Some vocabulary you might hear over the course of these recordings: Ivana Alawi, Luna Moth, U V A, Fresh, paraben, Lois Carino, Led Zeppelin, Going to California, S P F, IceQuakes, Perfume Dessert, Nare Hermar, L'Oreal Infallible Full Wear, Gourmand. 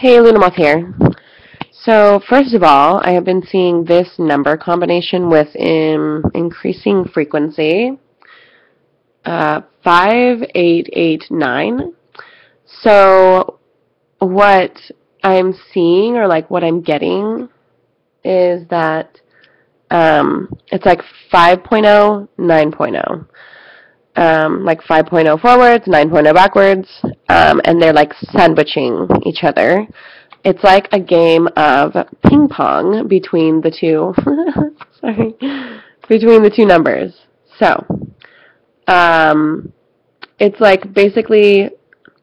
Hey, Luna Moth here. So first of all, I have been seeing this number combination with increasing frequency, 5889. So what I'm seeing, or like what I'm getting, is that it's like 5.0, 9.0. Like 5.0 forwards, 9.0 backwards, and they're like sandwiching each other. It's like a game of ping pong between the two, sorry, between the two numbers. So, it's like basically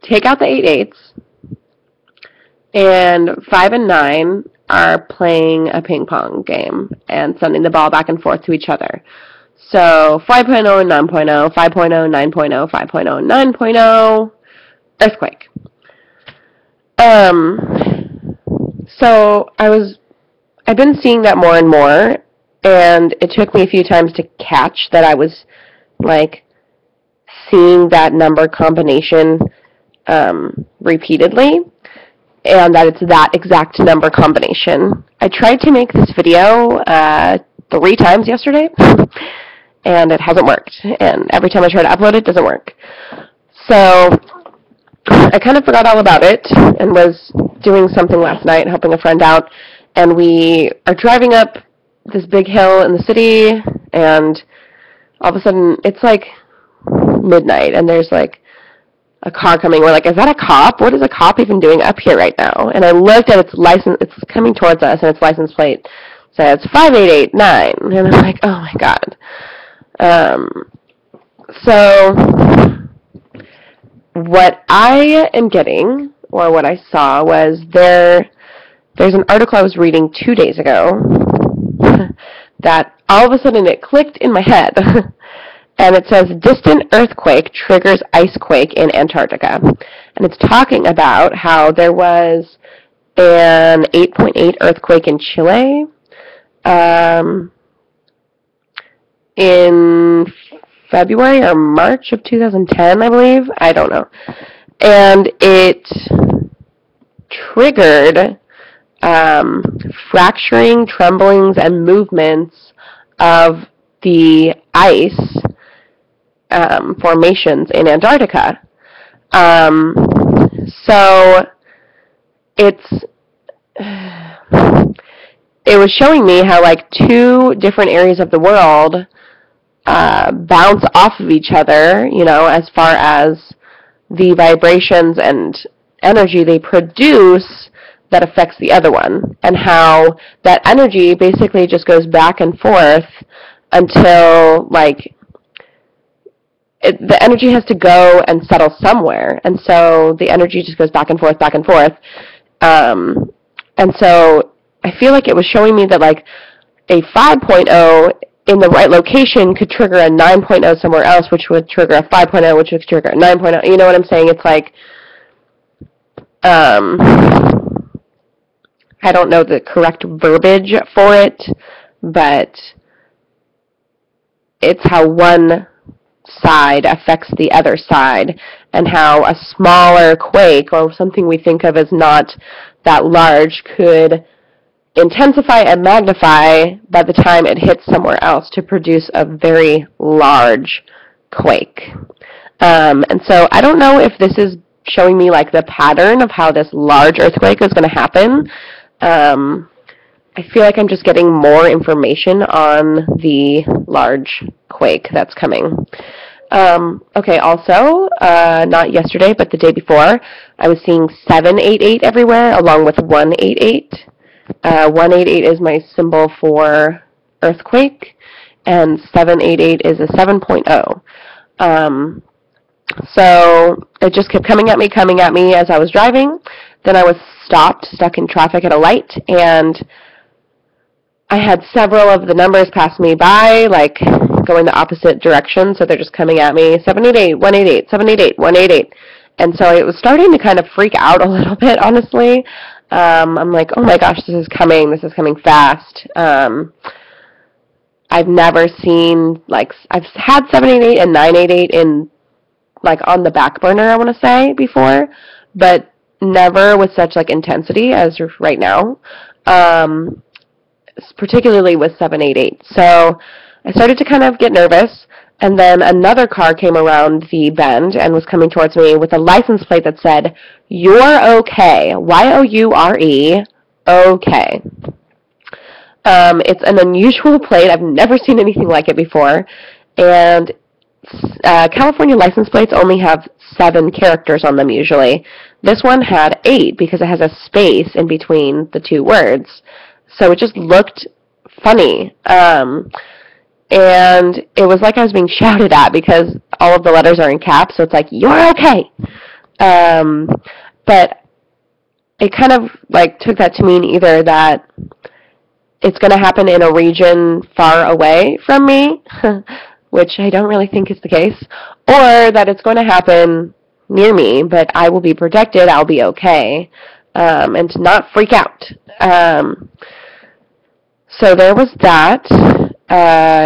take out the 8/8s, and 5 and 9 are playing a ping pong game and sending the ball back and forth to each other. So 5.0 and 9.0, 5.0, 9.0, 5.0, 9.0, earthquake. So I've been seeing that more and more, and it took me a few times to catch that I was like seeing that number combination repeatedly, and that it's that exact number combination. I tried to make this video 3 times yesterday, and it hasn't worked, and every time I try to upload it doesn't work. So I kind of forgot all about it and was doing something last night, helping a friend out, and we are driving up this big hill in the city, and all of a sudden it's like midnight and there's like a car coming. We're like, is that a cop? What is a cop even doing up here right now? And I looked at its license, it's coming towards us, and its license plate says 5889, and I'm like, oh my god. So what I am getting, or what I saw, was there's an article I was reading 2 days ago that all of a sudden it clicked in my head, and it says distant earthquake triggers icequake in Antarctica, and it's talking about how there was an 8.8 earthquake in Chile in February or March of 2010, I believe. I don't know. And it triggered fracturing, tremblings, and movements of the ice formations in Antarctica. So it's... It was showing me how like 2 different areas of the world bounce off of each other, you know, as far as the vibrations and energy they produce that affects the other one, and how that energy basically just goes back and forth until like the energy has to go and settle somewhere, and so the energy just goes back and forth, back and forth. And so I feel like it was showing me that like a 5.0 in the right location could trigger a 9.0 somewhere else, which would trigger a 5.0, which would trigger a 9.0. You know what I'm saying? It's like, I don't know the correct verbiage for it, but it's how one side affects the other side, and how a smaller quake, or something we think of as not that large, could intensify and magnify by the time it hits somewhere else to produce a very large quake. And so I don't know if this is showing me like the pattern of how this large earthquake is going to happen. I feel like I'm just getting more information on the large quake that's coming. Okay, also, not yesterday, but the day before, I was seeing 788 everywhere, along with 188. 188 is my symbol for earthquake, and 788 is a 7.0. So it just kept coming at me as I was driving. Then I was stuck in traffic at a light, and I had several of the numbers pass me by, like going the opposite direction, so they're just coming at me, 788, 188, 788, 188. And so it was starting to kind of freak out a little bit, honestly. I'm like, oh my gosh, this is coming fast. I've never seen, like, I've had 788 and 988 in, like, on the back burner, I want to say, before, but never with such like intensity as right now, particularly with 788. So I started to kind of get nervous, and then another car came around the bend and was coming towards me with a license plate that said, "You're okay," Y-O-U-R-E, okay. It's an unusual plate. I've never seen anything like it before, and California license plates only have 7 characters on them usually. This one had 8 because it has a space in between the 2 words, so it just looked funny. And it was like I was being shouted at because all of the letters are in caps, so it's like, "You're okay." But it kind of like took that to mean either that it's going to happen in a region far away from me, which I don't really think is the case, or that it's going to happen near me, but I will be protected, I'll be okay, and to not freak out. So there was that.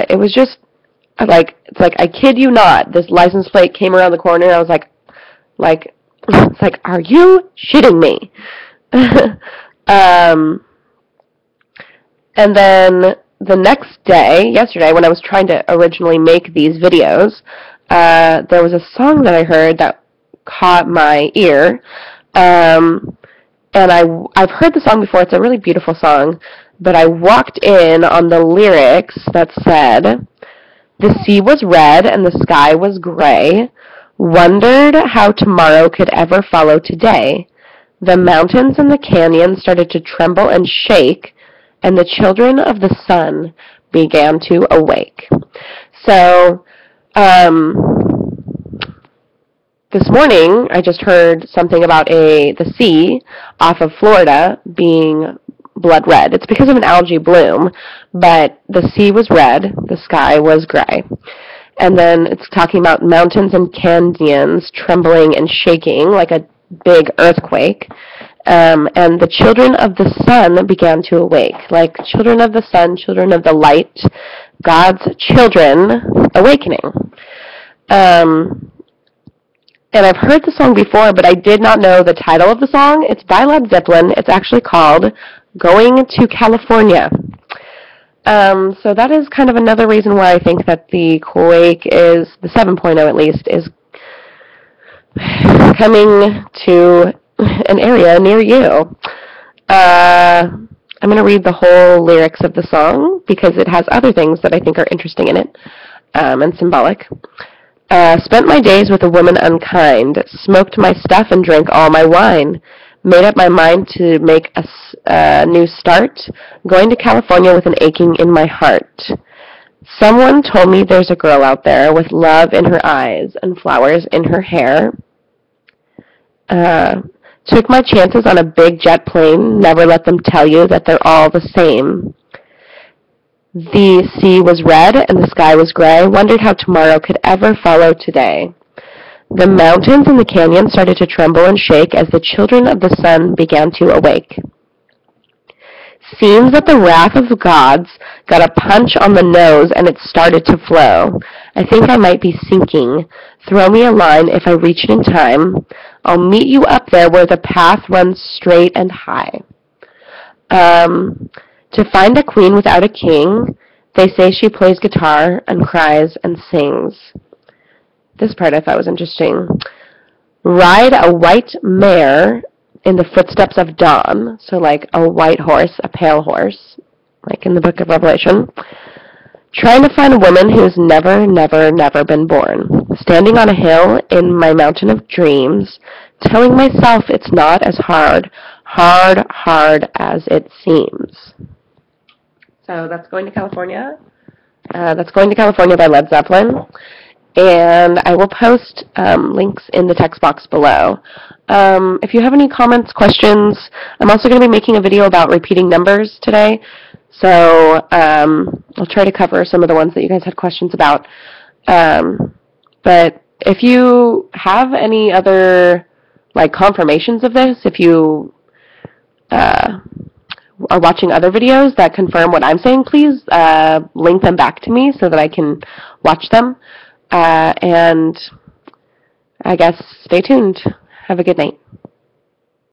It was just, like, it's like, I kid you not, this license plate came around the corner, and I was like, it's like, are you shitting me? And then the next day, yesterday, when I was trying to originally make these videos, there was a song that I heard that caught my ear, and I've heard the song before. It's a really beautiful song, but I walked in on the lyrics that said, "The sea was red and the sky was gray, wondered how tomorrow could ever follow today. The mountains and the canyons started to tremble and shake, and the children of the sun began to awake." So, this morning I just heard something about the sea off of Florida being blood red. It's because of an algae bloom, but the sea was red, the sky was gray. And then it's talking about mountains and canyons trembling and shaking like a big earthquake. And the children of the sun began to awake, like children of the sun, children of the light, God's children awakening. And I've heard the song before, but I did not know the title of the song. It's by Led Zeppelin. It's actually called "Going to California." So that is kind of another reason why I think that the quake is, the 7.0 at least, is coming to an area near you. I'm going to read the whole lyrics of the song because it has other things that I think are interesting in it, and symbolic. Spent my days with a woman unkind, smoked my stuff and drank all my wine, made up my mind to make a new start, going to California with an aching in my heart. Someone told me there's a girl out there with love in her eyes and flowers in her hair. Took my chances on a big jet plane, never let them tell you that they're all the same. The sea was red and the sky was gray, wondered how tomorrow could ever follow today. The mountains and the canyons started to tremble and shake as the children of the sun began to awake. Seems that the wrath of the gods got a punch on the nose and it started to flow. I think I might be sinking. Throw me a line if I reach it in time. I'll meet you up there where the path runs straight and high. To find a queen without a king, they say she plays guitar and cries and sings. This part I thought was interesting. Ride a white mare in the footsteps of dawn, so like a white horse, a pale horse, like in the book of Revelation. Trying to find a woman who's never, never, never been born. Standing on a hill in my mountain of dreams, telling myself it's not as hard, hard, hard as it seems. So that's "Going to California." That's "Going to California" by Led Zeppelin. And I will post links in the text box below. If you have any comments, questions, I'm also going to be making a video about repeating numbers today. So I'll try to cover some of the ones that you guys had questions about. But if you have any other like confirmations of this, if you are watching other videos that confirm what I'm saying, please link them back to me so that I can watch them. And I guess stay tuned. Have a good night.